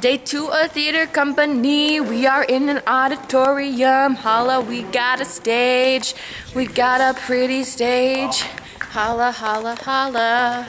Day two of theater company. We are in an auditorium. Holla, we got a stage. We got a pretty stage. Holla, holla, holla.